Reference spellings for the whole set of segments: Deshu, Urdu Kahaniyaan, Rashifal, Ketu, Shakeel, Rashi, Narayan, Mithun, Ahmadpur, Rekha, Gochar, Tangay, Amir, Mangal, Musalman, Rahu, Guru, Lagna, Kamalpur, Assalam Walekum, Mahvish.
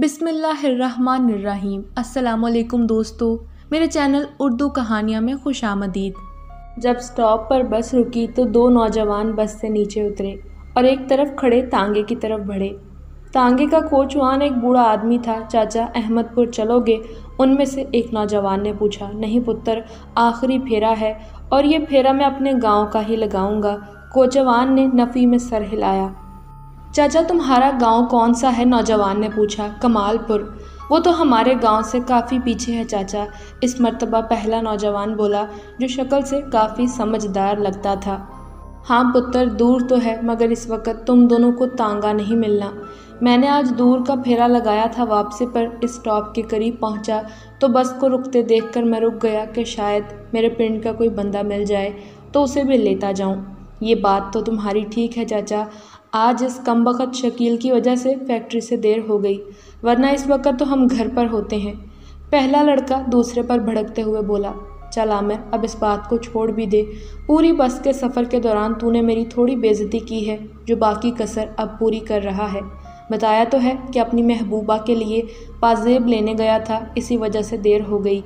बिस्मिल्लाहिर रहमानिर रहीम। अस्सलाम वालेकुम दोस्तों, मेरे चैनल उर्दू कहानियाँ में खुश आमदीद। जब स्टॉप पर बस रुकी तो दो नौजवान बस से नीचे उतरे और एक तरफ खड़े तांगे की तरफ बढ़े। तांगे का कोचवान एक बूढ़ा आदमी था। चाचा अहमदपुर चलोगे? उनमें से एक नौजवान ने पूछा। नहीं पुत्र, आखिरी फेरा है और ये फेरा मैं अपने गाँव का ही लगाऊँगा। कोचवान ने नफ़ी में सर हिलाया। चाचा तुम्हारा गांव कौन सा है? नौजवान ने पूछा। कमालपुर। वो तो हमारे गांव से काफ़ी पीछे है चाचा। इस मर्तबा पहला नौजवान बोला जो शक्ल से काफ़ी समझदार लगता था। हाँ पुत्र, दूर तो है मगर इस वक्त तुम दोनों को तांगा नहीं मिलना। मैंने आज दूर का फेरा लगाया था, वापसी पर इस स्टॉप के करीब पहुंचा तो बस को रुकते देखकर मैं रुक गया कि शायद मेरे पिंड का कोई बंदा मिल जाए तो उसे भी लेता जाऊँ। ये बात तो तुम्हारी ठीक है चाचा, आज इस कमबख्त शकील की वजह से फैक्ट्री से देर हो गई, वरना इस वक्त तो हम घर पर होते हैं। पहला लड़का दूसरे पर भड़कते हुए बोला। चल आमिर, अब इस बात को छोड़ भी दे। पूरी बस के सफ़र के दौरान तूने मेरी थोड़ी बेइज्जती की है जो बाकी कसर अब पूरी कर रहा है। बताया तो है कि अपनी महबूबा के लिए पाजेब लेने गया था, इसी वजह से देर हो गई।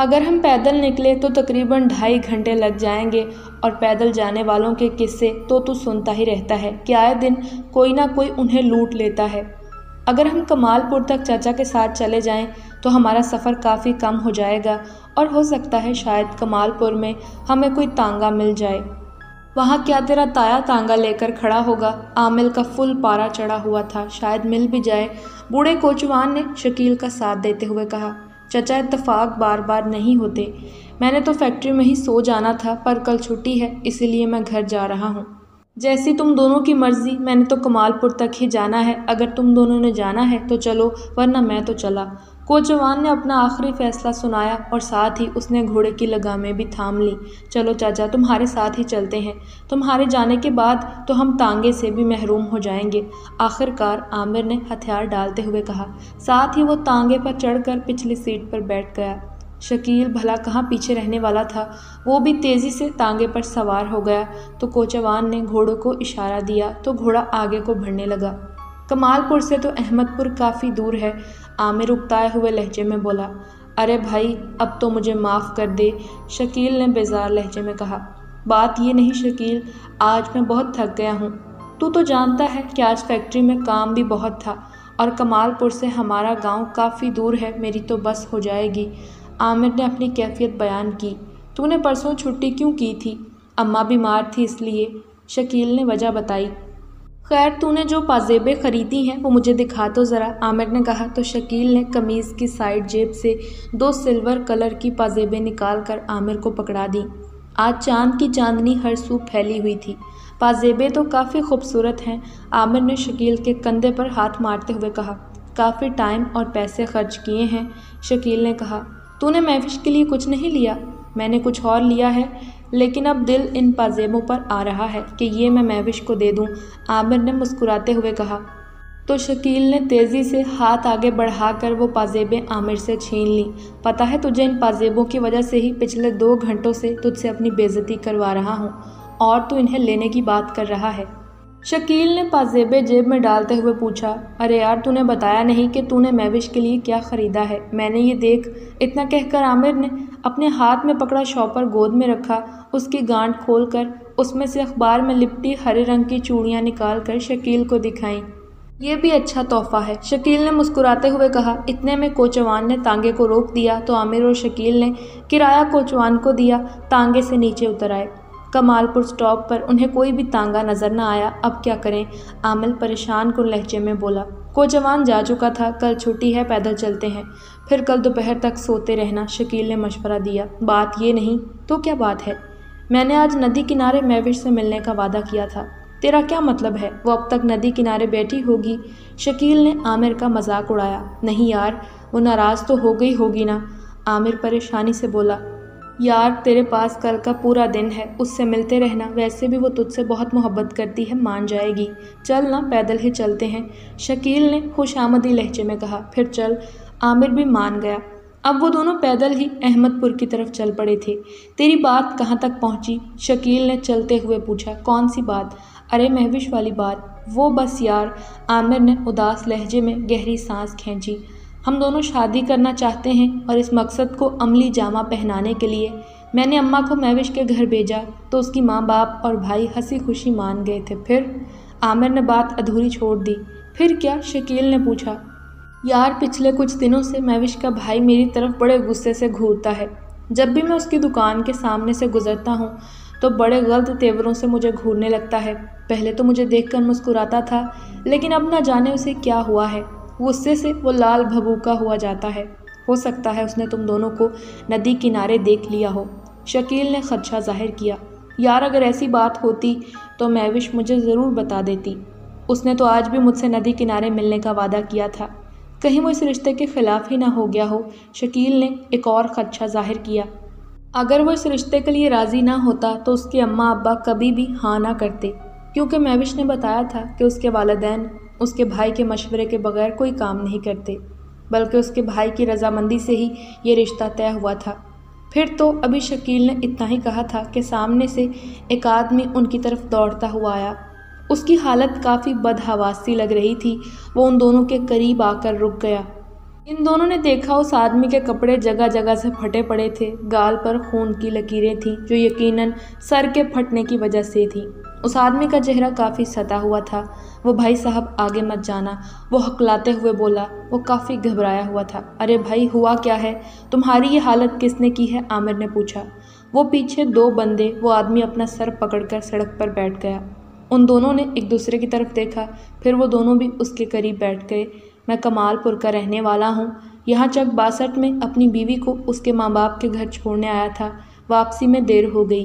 अगर हम पैदल निकले तो तकरीबन 2.5 घंटे लग जाएंगे और पैदल जाने वालों के किस्से तो तू सुनता ही रहता है कि आए दिन कोई ना कोई उन्हें लूट लेता है। अगर हम कमालपुर तक चाचा के साथ चले जाएं तो हमारा सफ़र काफ़ी कम हो जाएगा और हो सकता है शायद कमालपुर में हमें कोई तांगा मिल जाए। वहाँ क्या तेरा ताया तांगा लेकर खड़ा होगा? आमिल का फुल पारा चढ़ा हुआ था, शायद मिल भी जाए। बूढ़े कोचवान ने शकील का साथ देते हुए कहा। चाचा इत्तेफाक बार बार नहीं होते, मैंने तो फैक्ट्री में ही सो जाना था पर कल छुट्टी है इसीलिए मैं घर जा रहा हूँ। जैसी तुम दोनों की मर्जी, मैंने तो कमालपुर तक ही जाना है। अगर तुम दोनों ने जाना है तो चलो, वरना मैं तो चला। कोचवान ने अपना आखिरी फैसला सुनाया और साथ ही उसने घोड़े की लगामें भी थाम ली। चलो चाचा, तुम्हारे साथ ही चलते हैं, तुम्हारे जाने के बाद तो हम तांगे से भी महरूम हो जाएंगे। आखिरकार आमिर ने हथियार डालते हुए कहा। साथ ही वो तांगे पर चढ़कर पिछली सीट पर बैठ गया। शकील भला कहाँ पीछे रहने वाला था, वो भी तेज़ी से तांगे पर सवार हो गया। तो कोचवान ने घोड़ों को इशारा दिया तो घोड़ा आगे को बढ़ने लगा। कमालपुर से तो अहमदपुर काफ़ी दूर है, आमिर उकताए हुए लहजे में बोला। अरे भाई, अब तो मुझे माफ़ कर दे, शकील ने बेजार लहजे में कहा। बात ये नहीं शकील, आज मैं बहुत थक गया हूँ। तू तो जानता है कि आज फैक्ट्री में काम भी बहुत था और कमालपुर से हमारा गाँव काफ़ी दूर है, मेरी तो बस हो जाएगी। आमिर ने अपनी कैफियत बयान की। तूने परसों छुट्टी क्यों की थी? अम्मा बीमार थी इसलिए, शकील ने वजह बताई। खैर, तूने जो पाजेबें ख़रीदी हैं वो मुझे दिखा तो ज़रा, आमिर ने कहा। तो शकील ने कमीज़ की साइड जेब से 2 सिल्वर कलर की पाजेबें निकालकर आमिर को पकड़ा दी। आज चाँद की चांदनी हर सू फैली हुई थी। पाजेबें तो काफ़ी खूबसूरत हैं, आमिर ने शकील के कंधे पर हाथ मारते हुए कहा। काफ़ी टाइम और पैसे खर्च किए हैं, शकील ने कहा। तूने महविश के लिए कुछ नहीं लिया? मैंने कुछ और लिया है, लेकिन अब दिल इन पाजेबों पर आ रहा है कि ये मैं महविश को दे दूं, आमिर ने मुस्कुराते हुए कहा। तो शकील ने तेज़ी से हाथ आगे बढ़ाकर वो पाजेबें आमिर से छीन लीं। पता है तुझे, इन पाजेबों की वजह से ही पिछले 2 घंटों से तुझसे अपनी बेइज्जती करवा रहा हूँ और तू इन्हें लेने की बात कर रहा है। शकील ने पाजेबें जेब में डालते हुए पूछा। अरे यार, तूने बताया नहीं कि तूने महविश के लिए क्या ख़रीदा है, मैंने ये देख। इतना कहकर आमिर ने अपने हाथ में पकड़ा शॉपर गोद में रखा। उसकी गांठ खोलकर उसमें से अखबार में लिपटी हरे रंग की चूड़ियाँ निकालकर शकील को दिखाई। ये भी अच्छा तोहफ़ा है, शकील ने मुस्कुराते हुए कहा। इतने में कोचवान ने तांगे को रोक दिया तो आमिर और शकील ने किराया कोचवान को दिया। तांगे से नीचे उतर आए। कमालपुर स्टॉप पर उन्हें कोई भी तांगा नज़र ना आया। अब क्या करें, आमिर परेशान कुन लहजे में बोला। कोचवान जा चुका था। कल छुट्टी है, पैदल चलते हैं, फिर कल दोपहर तक सोते रहना, शकील ने मशवरा दिया। बात ये नहीं तो क्या बात है? मैंने आज नदी किनारे महविश से मिलने का वादा किया था, तेरा क्या मतलब है? वो अब तक नदी किनारे बैठी होगी, शकील ने आमिर का मजाक उड़ाया। नहीं यार, वो नाराज़ तो हो गई होगी ना, आमिर परेशानी से बोला। यार, तेरे पास कल का पूरा दिन है, उससे मिलते रहना, वैसे भी वो तुझसे बहुत मोहब्बत करती है, मान जाएगी। चल ना, पैदल ही चलते हैं, शकील ने खुशामदी लहजे में कहा। फिर चल, आमिर भी मान गया। अब वो दोनों पैदल ही अहमदपुर की तरफ चल पड़े थे। तेरी बात कहाँ तक पहुँची? शकील ने चलते हुए पूछा। कौन सी बात? अरे महविश वाली बात, वो बस यार। आमिर ने उदास लहजे में गहरी सांस खींची। हम दोनों शादी करना चाहते हैं और इस मकसद को अमली जामा पहनाने के लिए मैंने अम्मा को महविश के घर भेजा तो उसकी माँ बाप और भाई हंसी खुशी मान गए थे। फिर आमिर ने बात अधूरी छोड़ दी। फिर क्या? शकील ने पूछा। यार पिछले कुछ दिनों से महविश का भाई मेरी तरफ बड़े गुस्से से घूरता है। जब भी मैं उसकी दुकान के सामने से गुजरता हूँ तो बड़े गलत तेवरों से मुझे घूरने लगता है। पहले तो मुझे देखकर मुस्कुराता था, लेकिन अब ना जाने उसे क्या हुआ है, गुस्से से वो लाल भभूका हुआ जाता है। हो सकता है उसने तुम दोनों को नदी किनारे देख लिया हो, शकील ने खदशा जाहिर किया। यार अगर ऐसी बात होती तो महविश मुझे ज़रूर बता देती। उसने तो आज भी मुझसे नदी किनारे मिलने का वादा किया था। कहीं वो इस रिश्ते के ख़िलाफ़ ही ना हो गया हो, शकील ने एक और खदशा जाहिर किया। अगर वो इस रिश्ते के लिए राज़ी ना होता तो उसके अम्मा अब्बा कभी भी हाँ ना करते, क्योंकि महविश ने बताया था कि उसके वालिदैन उसके भाई के मशवरे के बगैर कोई काम नहीं करते, बल्कि उसके भाई की रजामंदी से ही ये रिश्ता तय हुआ था। फिर तो अभी शकील ने इतना ही कहा था कि सामने से एक आदमी उनकी तरफ दौड़ता हुआ आया। उसकी हालत काफ़ी बदहवासी लग रही थी। वो उन दोनों के करीब आकर रुक गया। इन दोनों ने देखा उस आदमी के कपड़े जगह जगह से फटे पड़े थे, गाल पर खून की लकीरें थीं जो यकीनन सर के फटने की वजह से थी। उस आदमी का चेहरा काफ़ी सता हुआ था। वो भाई साहब आगे मत जाना, वो हकलाते हुए बोला। वो काफ़ी घबराया हुआ था। अरे भाई हुआ क्या है, तुम्हारी ये हालत किसने की है, आमिर ने पूछा। वो पीछे दो बंदे, वो आदमी अपना सर पकड़कर सड़क पर बैठ गया। उन दोनों ने एक दूसरे की तरफ देखा, फिर वो दोनों भी उसके करीब बैठ गए। मैं कमालपुर का रहने वाला हूँ। यहाँ चक 62 में अपनी बीवी को उसके माँ बाप के घर छोड़ने आया था। वापसी में देर हो गई,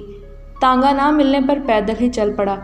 तांगा ना मिलने पर पैदल ही चल पड़ा।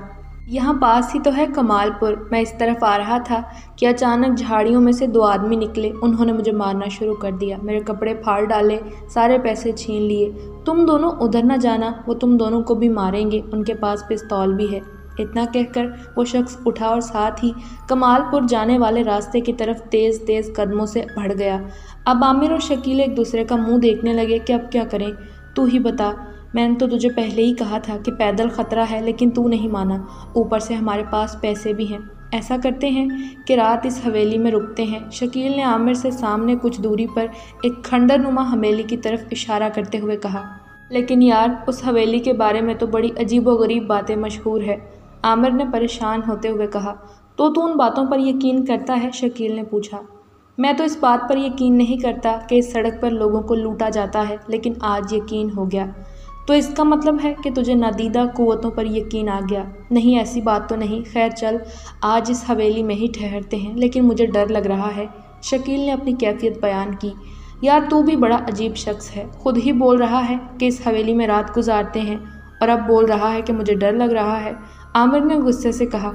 यहाँ पास ही तो है कमालपुर। मैं इस तरफ आ रहा था कि अचानक झाड़ियों में से दो आदमी निकले। उन्होंने मुझे मारना शुरू कर दिया, मेरे कपड़े फाड़ डाले, सारे पैसे छीन लिए। तुम दोनों उधर ना जाना, वो तुम दोनों को भी मारेंगे, उनके पास पिस्तौल भी है। इतना कहकर वो शख्स उठा और साथ ही कमालपुर जाने वाले रास्ते की तरफ तेज़ तेज़ कदमों से बढ़ गया। अब आमिर और शकील एक दूसरे का मुंह देखने लगे कि अब क्या करें, तू ही बता। मैंने तो तुझे पहले ही कहा था कि पैदल ख़तरा है, लेकिन तू नहीं माना। ऊपर से हमारे पास पैसे भी हैं। ऐसा करते हैं कि रात इस हवेली में रुकते हैं। शकील ने आमिर से सामने कुछ दूरी पर एक खंडरनुमा हवेली की तरफ इशारा करते हुए कहा। लेकिन यार उस हवेली के बारे में तो बड़ी अजीबोगरीब बातें मशहूर है, आमिर ने परेशान होते हुए कहा। तो तू उन बातों पर यकीन करता है, शकील ने पूछा। मैं तो इस बात पर यकीन नहीं करता कि इस सड़क पर लोगों को लूटा जाता है, लेकिन आज यकीन हो गया। तो इसका मतलब है कि तुझे नादीदा कुव्वतों पर यकीन आ गया। नहीं ऐसी बात तो नहीं, खैर चल आज इस हवेली में ही ठहरते हैं, लेकिन मुझे डर लग रहा है, शकील ने अपनी कैफियत बयान की। यार तू भी बड़ा अजीब शख्स है, खुद ही बोल रहा है कि इस हवेली में रात गुजारते हैं और अब बोल रहा है कि मुझे डर लग रहा है, आमिर ने गुस्से से कहा।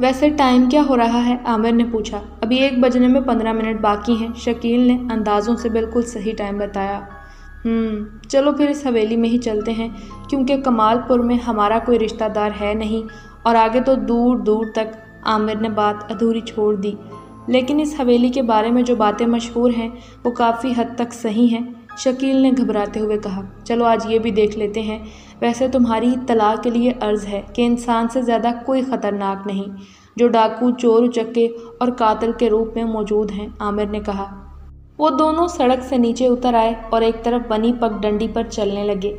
वैसे टाइम क्या हो रहा है, आमिर ने पूछा। अभी 1:15 बाकी हैं, शकील ने अंदाज़ों से बिल्कुल सही टाइम बताया। चलो फिर इस हवेली में ही चलते हैं, क्योंकि कमालपुर में हमारा कोई रिश्तेदार है नहीं और आगे तो दूर दूर तक। आमिर ने बात अधूरी छोड़ दी। लेकिन इस हवेली के बारे में जो बातें मशहूर हैं वो काफ़ी हद तक सही हैं, शकील ने घबराते हुए कहा। चलो आज ये भी देख लेते हैं। वैसे तुम्हारी तलाक के लिए अर्ज़ है कि इंसान से ज़्यादा कोई ख़तरनाक नहीं जो डाकू, चोर, उचक्के और कातिल के रूप में मौजूद हैं, आमिर ने कहा। वो दोनों सड़क से नीचे उतर आए और एक तरफ बनी पगडंडी पर चलने लगे।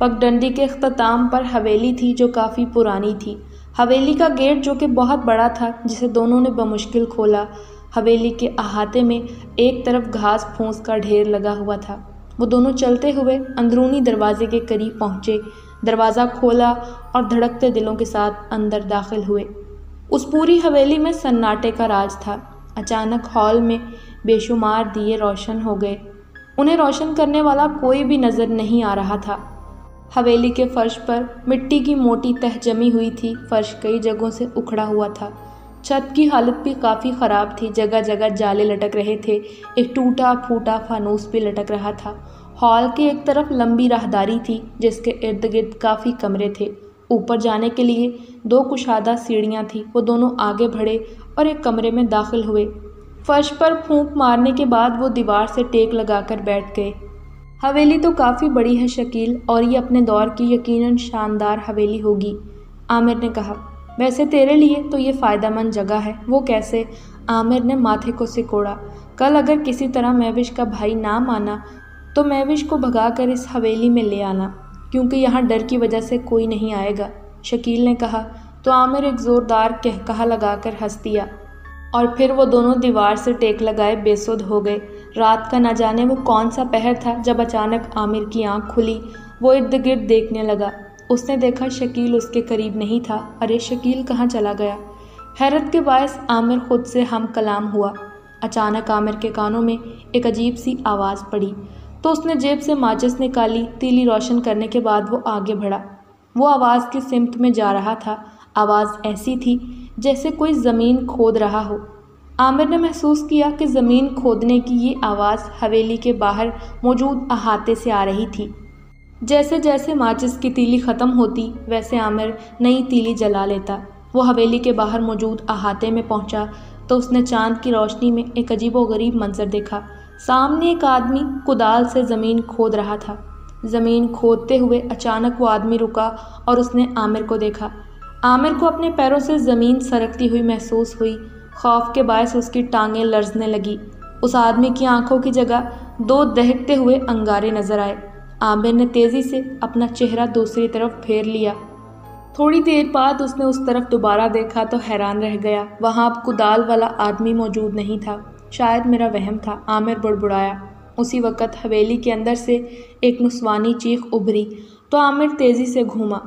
पगडंडी के अख्ताम पर हवेली थी जो काफ़ी पुरानी थी। हवेली का गेट जो कि बहुत बड़ा था, जिसे दोनों ने बमुश्किल खोला। हवेली के अहाते में एक तरफ घास फूस का ढेर लगा हुआ था। वो दोनों चलते हुए अंदरूनी दरवाजे के करीब पहुँचे, दरवाज़ा खोला और धड़कते दिलों के साथ अंदर दाखिल हुए। उस पूरी हवेली में सन्नाटे का राज था। अचानक हॉल में बेशुमार दिए रोशन हो गए। उन्हें रोशन करने वाला कोई भी नज़र नहीं आ रहा था। हवेली के फर्श पर मिट्टी की मोटी तह जमी हुई थी। फर्श कई जगहों से उखड़ा हुआ था। छत की हालत भी काफ़ी ख़राब थी। जगह जगह जाले लटक रहे थे। एक टूटा फूटा फानूस भी लटक रहा था। हॉल के एक तरफ लंबी राहदारी थी जिसके इर्द गिर्द काफ़ी कमरे थे। ऊपर जाने के लिए 2 कुशादा सीढ़ियाँ थीं। वो दोनों आगे बढ़े और एक कमरे में दाखिल हुए। फर्श पर फूंक मारने के बाद वो दीवार से टेक लगाकर बैठ गए। हवेली तो काफ़ी बड़ी है शकील, और ये अपने दौर की यकीनन शानदार हवेली होगी, आमिर ने कहा। वैसे तेरे लिए तो ये फ़ायदामंद जगह है। वो कैसे? आमिर ने माथे को सिकोड़ा। कल अगर किसी तरह महविश का भाई ना माना तो महविश को भगाकर इस हवेली में ले आना, क्योंकि यहाँ डर की वजह से कोई नहीं आएगा, शकील ने कहा। तो आमिर एक ज़ोरदार कहकहा लगाकर हंस दिया और फिर वो दोनों दीवार से टेक लगाए बेसुध हो गए। रात का न जाने वो कौन सा पहर था जब अचानक आमिर की आंख खुली। वो इर्द गिर्द देखने लगा। उसने देखा शकील उसके करीब नहीं था। अरे शकील कहाँ चला गया? हैरत के बायस आमिर खुद से हम कलाम हुआ। अचानक आमिर के कानों में एक अजीब सी आवाज़ पड़ी तो उसने जेब से माचिस निकाली। तीली रोशन करने के बाद वो आगे बढ़ा। वो आवाज़ की सिमत में जा रहा था। आवाज़ ऐसी थी जैसे कोई ज़मीन खोद रहा हो। आमिर ने महसूस किया कि ज़मीन खोदने की ये आवाज़ हवेली के बाहर मौजूद अहाते से आ रही थी। जैसे जैसे माचिस की तीली ख़त्म होती वैसे आमिर नई तीली जला लेता। वो हवेली के बाहर मौजूद अहाते में पहुंचा तो उसने चांद की रोशनी में एक अजीबोगरीब मंजर देखा। सामने एक आदमी कुदाल से ज़मीन खोद रहा था। ज़मीन खोदते हुए अचानक वो आदमी रुका और उसने आमिर को देखा। आमिर को अपने पैरों से ज़मीन सरकती हुई महसूस हुई। खौफ के बायस उसकी टांगें लर्जने लगी। उस आदमी की आंखों की जगह दो दहकते हुए अंगारे नजर आए। आमिर ने तेज़ी से अपना चेहरा दूसरी तरफ फेर लिया। थोड़ी देर बाद उसने उस तरफ दोबारा देखा तो हैरान रह गया। वहाँ अब कुदाल वाला आदमी मौजूद नहीं था। शायद मेरा वहम था, आमिर बुड़बुड़ाया। उसी वक़्त हवेली के अंदर से एक नुस्वानी चीख उभरी तो आमिर तेज़ी से घूमा।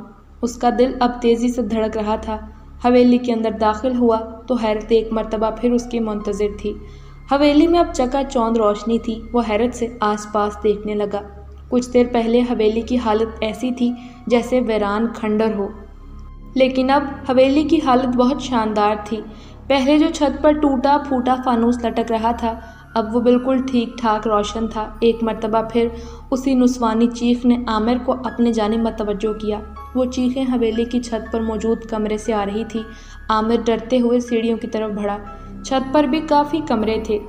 उसका दिल अब तेज़ी से धड़क रहा था। हवेली के अंदर दाखिल हुआ तो हैरत एक मरतबा फिर उसकी मुंतज़िर थी। हवेली में अब चकाचौंध रोशनी थी। वो हैरत से आसपास देखने लगा। कुछ देर पहले हवेली की हालत ऐसी थी जैसे वीरान खंडर हो, लेकिन अब हवेली की हालत बहुत शानदार थी। पहले जो छत पर टूटा फूटा फानूस लटक रहा था अब वो बिल्कुल ठीक ठाक रोशन था। एक मरतबा फिर उसी नुस्वानी चीख ने आमिर को अपने जानिब मतवज्जो किया। वो चीखें हवेली की छत पर मौजूद कमरे से आ रही थी। आमिर डरते हुए सीढ़ियों की तरफ बढ़ा। छत पर भी काफ़ी कमरे थे।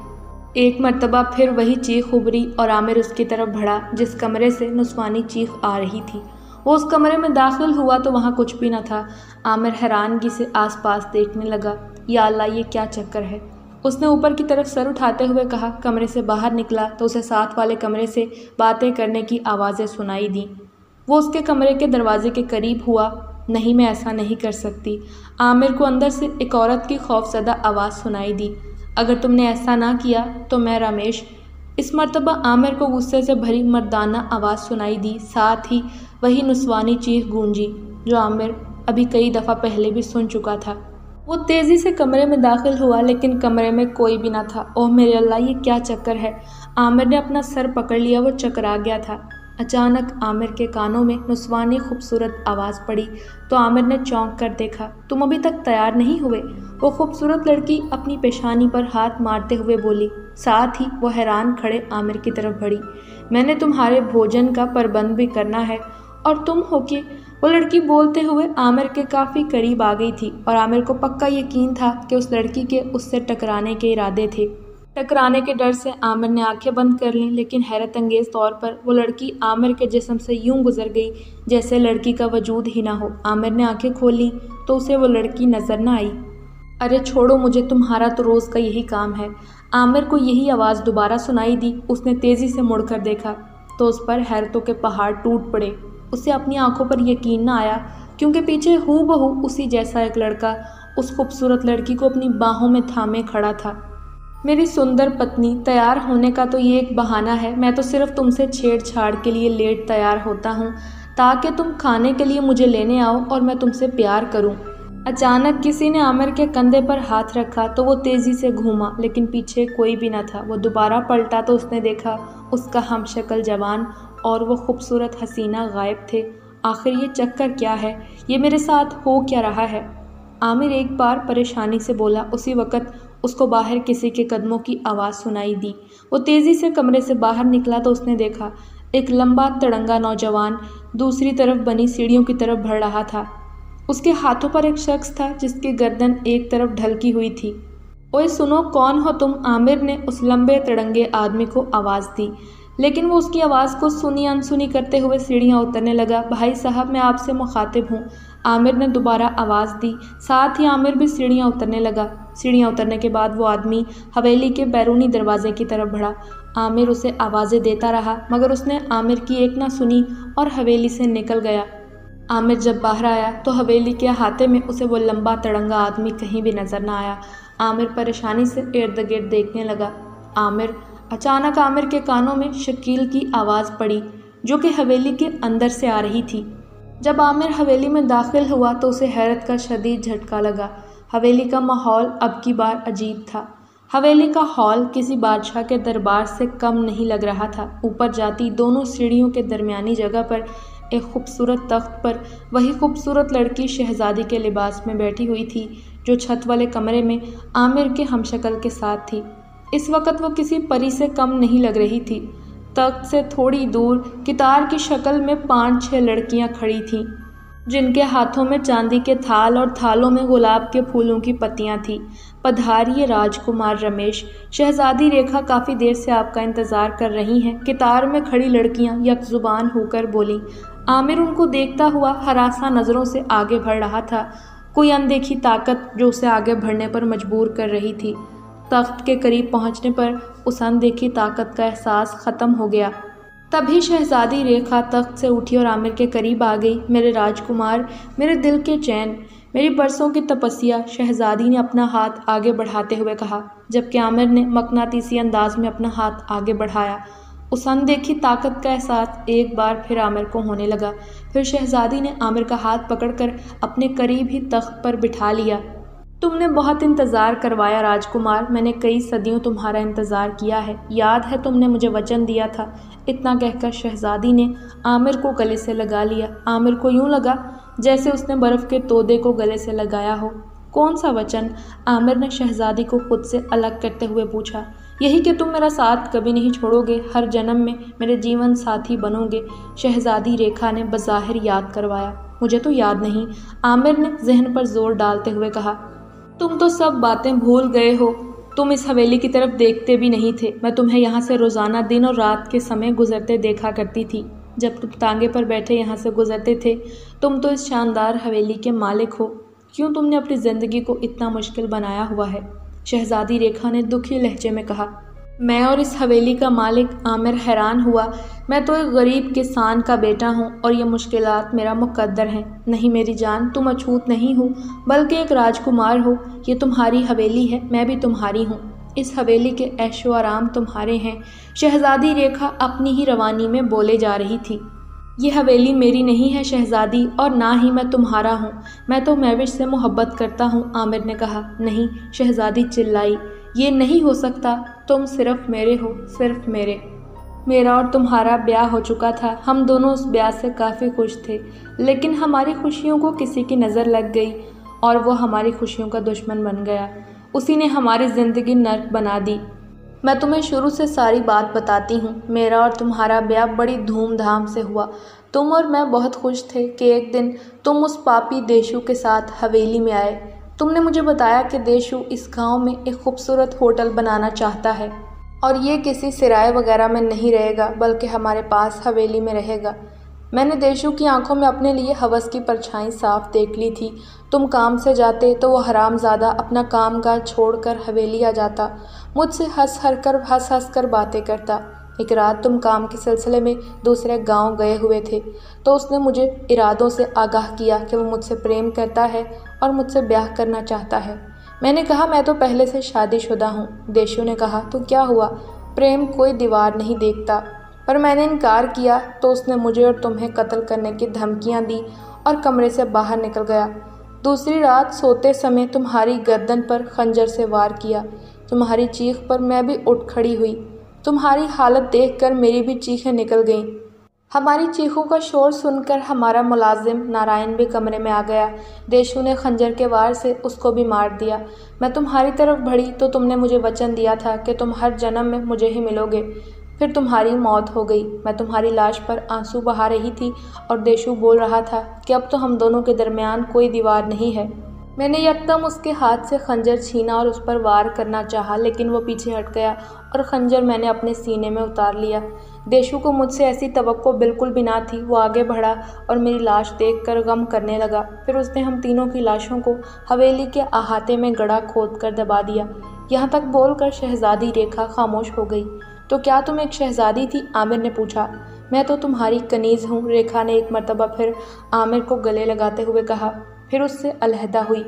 एक मरतबा फिर वही चीख उभरी और आमिर उसकी तरफ बढ़ा जिस कमरे से नुस्वानी चीख आ रही थी। वो उस कमरे में दाखिल हुआ तो वहाँ कुछ भी न था। आमिर हैरानगी से आसपास देखने लगा। या अल्लाह, ये क्या चक्कर है? उसने ऊपर की तरफ सर उठाते हुए कहा। कमरे से बाहर निकला तो उसे साथ वाले कमरे से बातें करने की आवाज़ें सुनाई दी। वो उसके कमरे के दरवाजे के करीब हुआ। नहीं, मैं ऐसा नहीं कर सकती। आमिर को अंदर से एक औरत की खौफजदा आवाज़ सुनाई दी। अगर तुमने ऐसा ना किया तो मैं रमेश। इस मरतबा आमिर को गुस्से से भरी मर्दाना आवाज़ सुनाई दी। साथ ही वही नुस्वानी चीख गूंजी जो आमिर अभी कई दफ़ा पहले भी सुन चुका था। वो तेज़ी से कमरे में दाखिल हुआ लेकिन कमरे में कोई भी ना था। ओह मेरे अल्लाह, ये क्या चक्कर है? आमिर ने अपना सर पकड़ लिया। वो चकरा गया था। अचानक आमिर के कानों में नुस्वानी खूबसूरत आवाज़ पड़ी तो आमिर ने चौंक कर देखा। तुम अभी तक तैयार नहीं हुए, वो खूबसूरत लड़की अपनी पेशानी पर हाथ मारते हुए बोली। साथ ही वो हैरान खड़े आमिर की तरफ बढ़ी। मैंने तुम्हारे भोजन का प्रबंध भी करना है और तुम हो के वो लड़की बोलते हुए आमिर के काफ़ी करीब आ गई थी और आमिर को पक्का यकीन था कि उस लड़की के उससे टकराने के इरादे थे। टकराने के डर से आमिर ने आंखें बंद कर लीं, लेकिन हैरत अंगेज़ तौर पर वो लड़की आमिर के जिस्म से यूं गुजर गई जैसे लड़की का वजूद ही ना हो। आमिर ने आंखें खोली तो उसे वो लड़की नज़र ना आई। अरे छोड़ो मुझे, तुम्हारा तो रोज़ का यही काम है। आमिर को यही आवाज़ दोबारा सुनाई दी। उसने तेज़ी से मुड़कर देखा तो उस पर हैरतों के पहाड़ टूट पड़े। उसे अपनी आंखों पर यकीन ना आया क्योंकि पीछे हूबहू उसी जैसा एक लड़का उस खूबसूरत लड़की को अपनी बाहों में थामे खड़ा था। मेरी सुंदर पत्नी, तैयार होने का तो ये एक बहाना है। मैं तो सिर्फ तुमसे छेड़छाड़ के लिए लेट तैयार होता हूँ ताकि तुम खाने के लिए मुझे लेने आओ और मैं तुमसे प्यार करूँ। अचानक किसी ने आमिर के कंधे पर हाथ रखा तो वो तेज़ी से घूमा लेकिन पीछे कोई भी ना था। वो दोबारा पलटा तो उसने देखा उसका हमशक्ल जवान और वो खूबसूरत हसीना गायब थे। आखिर ये चक्कर क्या है? ये मेरे साथ हो क्या रहा है? आमिर एक बार परेशानी से बोला। उसी वक़्त उसको बाहर किसी के कदमों की आवाज़ सुनाई दी। वो तेज़ी से कमरे से बाहर निकला तो उसने देखा एक लंबा तड़ंगा नौजवान दूसरी तरफ बनी सीढ़ियों की तरफ बढ़ रहा था। उसके हाथों पर एक शख्स था जिसकी गर्दन एक तरफ ढलकी हुई थी। ओए सुनो, कौन हो तुम? आमिर ने उस लंबे तड़ंगे आदमी को आवाज़ दी लेकिन वो उसकी आवाज़ को सुनी अनसुनी करते हुए सीढ़ियाँ उतरने लगा। भाई साहब, मैं आपसे मुखातिब हूँ, आमिर ने दोबारा आवाज़ दी। साथ ही आमिर भी सीढ़ियाँ उतरने लगा। सीढ़ियाँ उतरने के बाद वो आदमी हवेली के बैरूनी दरवाजे की तरफ बढ़ा। आमिर उसे आवाज़ें देता रहा मगर उसने आमिर की एक ना सुनी और हवेली से निकल गया। आमिर जब बाहर आया तो हवेली के अहाते में उसे वो लंबा तड़ंगा आदमी कहीं भी नज़र ना आया। आमिर परेशानी से इर्द गिर्द देखने लगा। आमिर अचानक आमिर के कानों में शकील की आवाज़ पड़ी जो कि हवेली के अंदर से आ रही थी। जब आमिर हवेली में दाखिल हुआ तो उसे हैरत का शदीद झटका लगा। हवेली का माहौल अब की बार अजीब था। हवेली का हॉल किसी बादशाह के दरबार से कम नहीं लग रहा था। ऊपर जाती दोनों सीढ़ियों के दरमियानी जगह पर एक खूबसूरत तख्त पर वही खूबसूरत लड़की शहजादी के लिबास में बैठी हुई थी जो छत वाले कमरे में आमिर के हमशक्ल के साथ थी। इस वक्त वो किसी परी से कम नहीं लग रही थी। तख्त से थोड़ी दूर कितार की शक्ल में 5-6 लड़कियां खड़ी थीं जिनके हाथों में चांदी के थाल और थालों में गुलाब के फूलों की पत्तियां थीं। पधारिए राजकुमार रमेश, शहजादी रेखा काफ़ी देर से आपका इंतज़ार कर रही हैं, कितार में खड़ी लड़कियां यकजुबान होकर बोलीं। आमिर उनको देखता हुआ हरासा नज़रों से आगे बढ़ रहा था। कोई अनदेखी ताकत जो उसे आगे बढ़ने पर मजबूर कर रही थी। तख्त के करीब पहुंचने पर उस अनदेखी ताकत का एहसास ख़त्म हो गया। तभी शहजादी रेखा तख्त से उठी और आमिर के करीब आ गई। मेरे राजकुमार, मेरे दिल के चैन, मेरी बरसों की तपस्या, शहजादी ने अपना हाथ आगे बढ़ाते हुए कहा, जबकि आमिर ने मकनातीसी अंदाज में अपना हाथ आगे बढ़ाया। उस अनदेखी ताकत का एहसास एक बार फिर आमिर को होने लगा। फिर शहजादी ने आमिर का हाथ पकड़कर अपने करीब ही तख्त पर बिठा लिया। तुमने बहुत इंतज़ार करवाया राजकुमार, मैंने कई सदियों तुम्हारा इंतज़ार किया है, याद है तुमने मुझे वचन दिया था। इतना कहकर शहजादी ने आमिर को गले से लगा लिया। आमिर को यूं लगा जैसे उसने बर्फ़ के तोदे को गले से लगाया हो। कौन सा वचन? आमिर ने शहजादी को खुद से अलग करते हुए पूछा। यही कि तुम मेरा साथ कभी नहीं छोड़ोगे, हर जन्म में मेरे जीवन साथी बनोगे, शहजादी रेखा ने बज़ाहिर याद करवाया। मुझे तो याद नहीं, आमिर ने जहन पर जोर डालते हुए कहा। तुम तो सब बातें भूल गए हो, तुम इस हवेली की तरफ देखते भी नहीं थे। मैं तुम्हें यहाँ से रोज़ाना दिन और रात के समय गुजरते देखा करती थी। जब तुम तांगे पर बैठे यहाँ से गुजरते थे। तुम तो इस शानदार हवेली के मालिक हो, क्यों तुमने अपनी ज़िंदगी को इतना मुश्किल बनाया हुआ है? शहजादी रेखा ने दुखी लहजे में कहा। मैं और इस हवेली का मालिक? आमिर हैरान हुआ। मैं तो एक गरीब किसान का बेटा हूँ और ये मुश्किलात मेरा मुकद्दर हैं। नहीं मेरी जान, तुम अछूत नहीं हो बल्कि एक राजकुमार हो। ये तुम्हारी हवेली है, मैं भी तुम्हारी हूँ। इस हवेली के ऐशो आराम तुम्हारे हैं, शहजादी रेखा अपनी ही रवानी में बोले जा रही थी। ये हवेली मेरी नहीं है शहजादी, और ना ही मैं तुम्हारा हूँ। मैं तो महविश से मोहब्बत करता हूँ, आमिर ने कहा। नहीं, शहजादी चिल्लाई, ये नहीं हो सकता, तुम सिर्फ मेरे हो, सिर्फ मेरे। मेरा और तुम्हारा ब्याह हो चुका था, हम दोनों उस ब्याह से काफ़ी खुश थे, लेकिन हमारी खुशियों को किसी की नज़र लग गई और वो हमारी खुशियों का दुश्मन बन गया। उसी ने हमारी ज़िंदगी नर्क बना दी। मैं तुम्हें शुरू से सारी बात बताती हूँ। मेरा और तुम्हारा ब्याह बड़ी धूमधाम से हुआ। तुम और मैं बहुत खुश थे कि एक दिन तुम उस पापी देशु के साथ हवेली में आए। तुमने मुझे बताया कि देशु इस गांव में एक खूबसूरत होटल बनाना चाहता है और ये किसी सराय वगैरह में नहीं रहेगा बल्कि हमारे पास हवेली में रहेगा। मैंने देशु की आंखों में अपने लिए हवस की परछाई साफ देख ली थी। तुम काम से जाते तो वो हरामज़ादा अपना काम काज छोड़कर हवेली आ जाता, मुझसे हंस हंस कर बातें करता। एक रात तुम काम के सिलसिले में दूसरे गांव गए हुए थे तो उसने मुझे इरादों से आगाह किया कि वो मुझसे प्रेम करता है और मुझसे ब्याह करना चाहता है। मैंने कहा मैं तो पहले से शादीशुदा हूँ। देशु ने कहा तो क्या हुआ, प्रेम कोई दीवार नहीं देखता। पर मैंने इनकार किया तो उसने मुझे और तुम्हें कत्ल करने की धमकियाँ दी और कमरे से बाहर निकल गया। दूसरी रात सोते समय तुम्हारी गर्दन पर खंजर से वार किया। तुम्हारी चीख पर मैं भी उठ खड़ी हुई। तुम्हारी हालत देखकर मेरी भी चीखें निकल गईं। हमारी चीखों का शोर सुनकर हमारा मुलाजिम नारायण भी कमरे में आ गया। देशु ने खंजर के वार से उसको भी मार दिया। मैं तुम्हारी तरफ बढ़ी तो तुमने मुझे वचन दिया था कि तुम हर जन्म में मुझे ही मिलोगे। फिर तुम्हारी मौत हो गई। मैं तुम्हारी लाश पर आंसू बहा रही थी और देशु बोल रहा था कि अब तो हम दोनों के दरमियान कोई दीवार नहीं है। मैंने यकदम उसके हाथ से खंजर छीना और उस पर वार करना चाहा, लेकिन वो पीछे हट गया और खंजर मैंने अपने सीने में उतार लिया। देशु को मुझसे ऐसी तवक्को बिल्कुल भी ना थी। वो आगे बढ़ा और मेरी लाश देखकर गम करने लगा। फिर उसने हम तीनों की लाशों को हवेली के अहाते में गड़ा खोदकर दबा दिया। यहाँ तक बोलकर शहज़ादी रेखा खामोश हो गई। तो क्या तुम एक शहज़ादी थी? आमिर ने पूछा। मैं तो तुम्हारी कनीज़ हूँ, रेखा ने एक मरतबा फिर आमिर को गले लगाते हुए कहा, फिर उससे अलहदा हुई।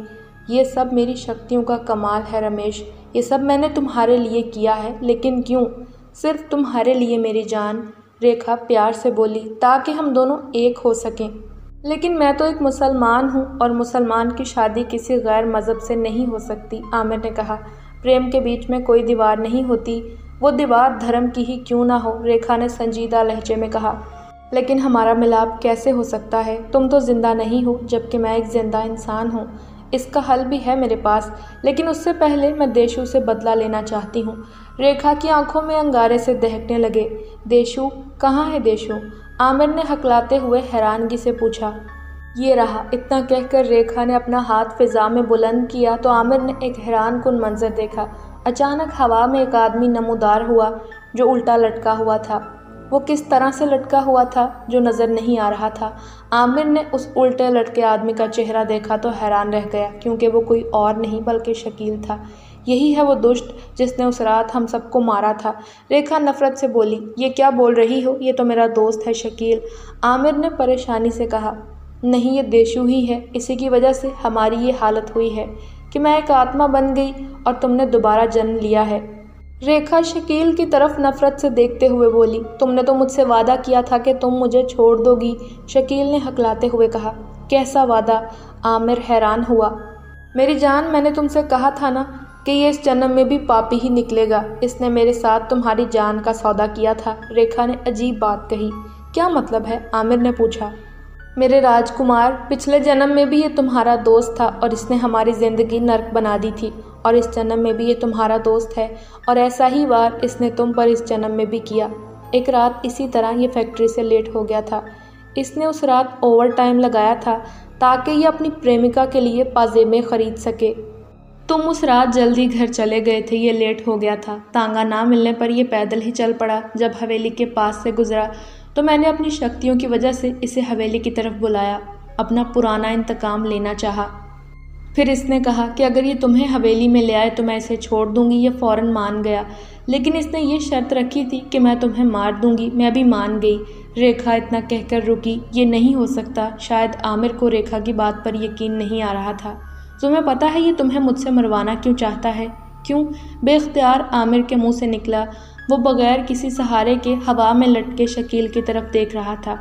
ये सब मेरी शक्तियों का कमाल है रमेश, ये सब मैंने तुम्हारे लिए किया है, लेकिन क्यों? सिर्फ तुम्हारे लिए मेरी जान, रेखा प्यार से बोली, ताकि हम दोनों एक हो सकें। लेकिन मैं तो एक मुसलमान हूँ और मुसलमान की शादी किसी गैर मज़हब से नहीं हो सकती, आमिर ने कहा। प्रेम के बीच में कोई दीवार नहीं होती, वो दीवार धर्म की ही क्यों ना हो, रेखा ने संजीदा लहजे में कहा। लेकिन हमारा मिलाप कैसे हो सकता है? तुम तो ज़िंदा नहीं हो, जबकि मैं एक ज़िंदा इंसान हूँ। इसका हल भी है मेरे पास, लेकिन उससे पहले मैं देशु से बदला लेना चाहती हूँ। रेखा की आंखों में अंगारे से दहकने लगे। देशु कहाँ है? देशु, आमिर ने हकलाते हुए हैरानगी से पूछा। ये रहा, इतना कहकर रेखा ने अपना हाथ फिजा में बुलंद किया तो आमिर ने एक हैरान कुन मंजर देखा। अचानक हवा में एक आदमी नमूदार हुआ जो उल्टा लटका हुआ था। वो किस तरह से लटका हुआ था जो नज़र नहीं आ रहा था। आमिर ने उस उल्टे लटके आदमी का चेहरा देखा तो हैरान रह गया, क्योंकि वो कोई और नहीं बल्कि शकील था। यही है वो दुष्ट जिसने उस रात हम सबको मारा था, रेखा नफ़रत से बोली। ये क्या बोल रही हो, ये तो मेरा दोस्त है शकील, आमिर ने परेशानी से कहा। नहीं, ये देशु ही है, इसी की वजह से हमारी ये हालत हुई है कि मैं एक आत्मा बन गई और तुमने दोबारा जन्म लिया है, रेखा शकील की तरफ नफ़रत से देखते हुए बोली। तुमने तो मुझसे वादा किया था कि तुम मुझे छोड़ दोगी, शकील ने हकलाते हुए कहा। कैसा वादा? आमिर हैरान हुआ। मेरी जान, मैंने तुमसे कहा था ना कि ये इस जन्म में भी पापी ही निकलेगा, इसने मेरे साथ तुम्हारी जान का सौदा किया था, रेखा ने अजीब बात कही। क्या मतलब है? आमिर ने पूछा। मेरे राजकुमार, पिछले जन्म में भी ये तुम्हारा दोस्त था और इसने हमारी ज़िंदगी नर्क बना दी थी, और इस जन्म में भी ये तुम्हारा दोस्त है, और ऐसा ही वार इसने तुम पर इस जन्म में भी किया। एक रात इसी तरह ये फैक्ट्री से लेट हो गया था। इसने उस रात ओवर टाइम लगाया था ताकि ये अपनी प्रेमिका के लिए पाजेमें खरीद सके। तुम उस रात जल्दी घर चले गए थे, ये लेट हो गया था। तांगा ना मिलने पर यह पैदल ही चल पड़ा। जब हवेली के पास से गुजरा तो मैंने अपनी शक्तियों की वजह से इसे हवेली की तरफ बुलाया, अपना पुराना इंतकाम लेना चाहा। फिर इसने कहा कि अगर ये तुम्हें हवेली में ले आए तो मैं इसे छोड़ दूंगी। ये फ़ौरन मान गया, लेकिन इसने ये शर्त रखी थी कि मैं तुम्हें मार दूंगी। मैं भी मान गई, रेखा इतना कहकर रुकी। ये नहीं हो सकता। शायद आमिर को रेखा की बात पर यकीन नहीं आ रहा था। तुम्हें पता है ये तुम्हें मुझसे मरवाना क्यों चाहता है? क्यों? बेख्तियार आमिर के मुँह से निकला। वो बगैर किसी सहारे के हवा में लटके शकील की तरफ देख रहा था,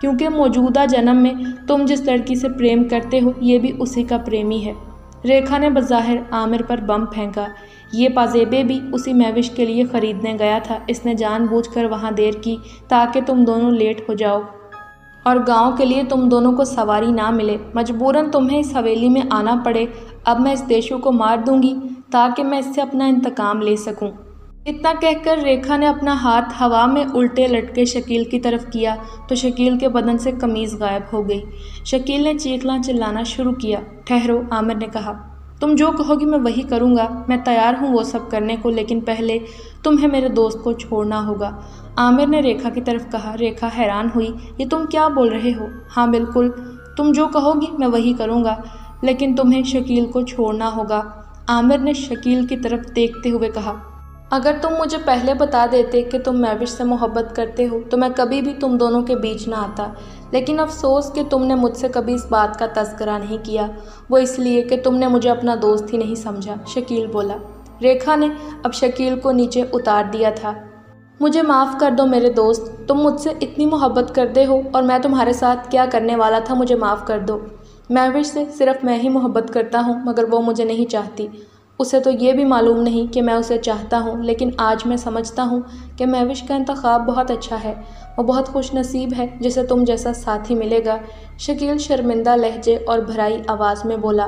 क्योंकि मौजूदा जन्म में तुम जिस लड़की से प्रेम करते हो ये भी उसी का प्रेमी है, रेखा ने बज़ाहिर आमिर पर बम फेंका। ये पाजेबे भी उसी महविश के लिए ख़रीदने गया था। इसने जानबूझकर वहाँ देर की ताकि तुम दोनों लेट हो जाओ और गांव के लिए तुम दोनों को सवारी ना मिले। मजबूरन तुम्हें इस हवेली में आना पड़े। अब मैं इस देशु को मार दूँगी ताकि मैं इससे अपना इंतकाम ले सकूँ। इतना कहकर रेखा ने अपना हाथ हवा में उल्टे लटके शकील की तरफ किया तो शकील के बदन से कमीज़ गायब हो गई। शकील ने चीखना चिल्लाना शुरू किया। ठहरो, आमिर ने कहा, तुम जो कहोगी मैं वही करूँगा। मैं तैयार हूँ वो सब करने को, लेकिन पहले तुम्हें मेरे दोस्त को छोड़ना होगा, आमिर ने रेखा की तरफ कहा। रेखा हैरान हुई। ये तुम क्या बोल रहे हो? हाँ बिल्कुल, तुम जो कहोगी मैं वही करूँगा, लेकिन तुम्हें शकील को छोड़ना होगा, आमिर ने शकील की तरफ देखते हुए कहा। अगर तुम मुझे पहले बता देते कि तुम महविश से मोहब्बत करते हो तो मैं कभी भी तुम दोनों के बीच ना आता, लेकिन अफसोस कि तुमने मुझसे कभी इस बात का तस्करा नहीं किया। वो इसलिए कि तुमने मुझे अपना दोस्त ही नहीं समझा, शकील बोला। रेखा ने अब शकील को नीचे उतार दिया था। मुझे माफ़ कर दो मेरे दोस्त, तुम मुझसे इतनी मोहब्बत करते हो और मैं तुम्हारे साथ क्या करने वाला था। मुझे माफ़ कर दो, महविश से सिर्फ मैं ही मोहब्बत करता हूँ, मगर वो मुझे नहीं चाहती। उसे तो ये भी मालूम नहीं कि मैं उसे चाहता हूँ, लेकिन आज मैं समझता हूँ कि महविश का इंतखाब बहुत अच्छा है। वो बहुत खुशनसीब है जिसे तुम जैसा साथी मिलेगा, शकील शर्मिंदा लहजे और भराई आवाज़ में बोला।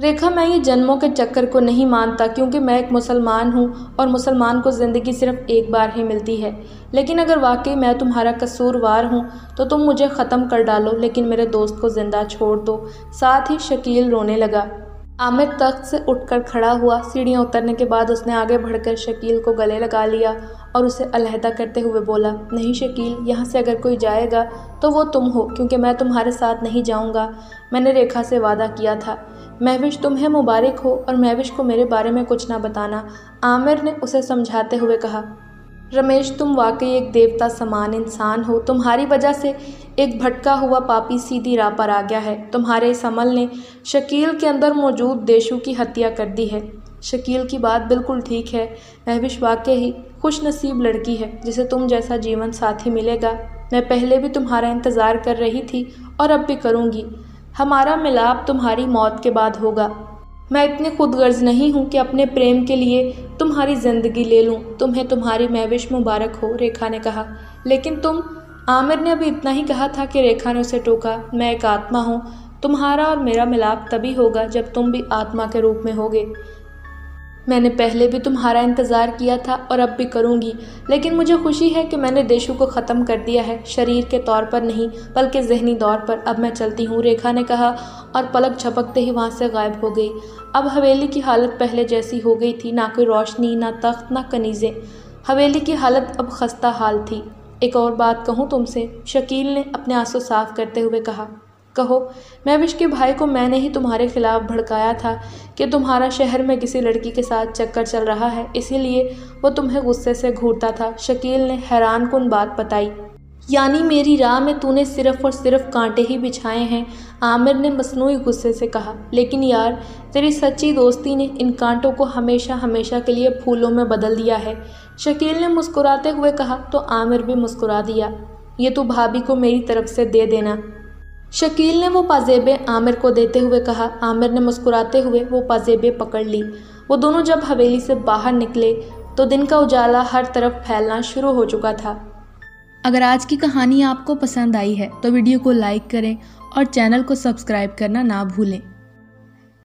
रेखा, मैं ये जन्मों के चक्कर को नहीं मानता, क्योंकि मैं एक मुसलमान हूँ और मुसलमान को ज़िंदगी सिर्फ एक बार ही मिलती है। लेकिन अगर वाकई मैं तुम्हारा कसूरवार हूँ तो तुम मुझे ख़त्म कर डालो, लेकिन मेरे दोस्त को ज़िंदा छोड़ दो। साथ ही शकील रोने लगा। आमिर तख्त से उठकर खड़ा हुआ। सीढ़ियाँ उतरने के बाद उसने आगे बढ़कर शकील को गले लगा लिया और उसे अलहदा करते हुए बोला, नहीं शकील, यहाँ से अगर कोई जाएगा तो वो तुम हो, क्योंकि मैं तुम्हारे साथ नहीं जाऊँगा। मैंने रेखा से वादा किया था। महविश तुम्हें मुबारक हो और महविश को मेरे बारे में कुछ ना बताना, आमिर ने उसे समझाते हुए कहा। रमेश, तुम वाकई एक देवता समान इंसान हो। तुम्हारी वजह से एक भटका हुआ पापी सीधी राह पर आ गया है। तुम्हारे इस अमल ने शकील के अंदर मौजूद देशु की हत्या कर दी है। शकील की बात बिल्कुल ठीक है, महविश वाकई ही खुशनसीब लड़की है जिसे तुम जैसा जीवन साथी मिलेगा। मैं पहले भी तुम्हारा इंतज़ार कर रही थी और अब भी करूँगी। हमारा मिलाप तुम्हारी मौत के बाद होगा। मैं इतनी खुदगर्ज नहीं हूँ कि अपने प्रेम के लिए तुम्हारी ज़िंदगी ले लूँ। तुम्हें तुम्हारी महविश मुबारक हो, रेखा ने कहा। लेकिन तुम, आमिर ने अभी इतना ही कहा था कि रेखा ने उसे टोका। मैं एक आत्मा हूँ। तुम्हारा और मेरा मिलाप तभी होगा जब तुम भी आत्मा के रूप में होगे। मैंने पहले भी तुम्हारा इंतज़ार किया था और अब भी करूँगी, लेकिन मुझे खुशी है कि मैंने देशु को ख़त्म कर दिया है, शरीर के तौर पर नहीं बल्कि ज़हनी दौर पर। अब मैं चलती हूँ, रेखा ने कहा और पलक झपकते ही वहाँ से गायब हो गई। अब हवेली की हालत पहले जैसी हो गई थी, ना कोई रोशनी, ना तख्त, ना कनीज़ें। हवेली की हालत अब खस्ता हाल थी। एक और बात कहूँ तुमसे, शकील ने अपने आंसू साफ करते हुए कहा। कहो। महविश के भाई को मैंने ही तुम्हारे खिलाफ भड़काया था कि तुम्हारा शहर में किसी लड़की के साथ चक्कर चल रहा है, इसीलिए वो तुम्हें गुस्से से घूरता था, शकील ने हैरानकुन बात बताई। यानी मेरी राह में तूने सिर्फ और सिर्फ कांटे ही बिछाए हैं, आमिर ने मसनूई गुस्से से कहा। लेकिन यार, तेरी सच्ची दोस्ती ने इन कांटों को हमेशा हमेशा के लिए फूलों में बदल दिया है, शकील ने मुस्कुराते हुए कहा। तो आमिर भी मुस्कुरा दिया। ये तो भाभी को मेरी तरफ से दे देना, शकील ने वो पाजेबें आमिर को देते हुए कहा। आमिर ने मुस्कुराते हुए वो पाजेबें पकड़ ली। वो दोनों जब हवेली से बाहर निकले तो दिन का उजाला हर तरफ फैलना शुरू हो चुका था। अगर आज की कहानी आपको पसंद आई है तो वीडियो को लाइक करें और चैनल को सब्सक्राइब करना ना भूलें।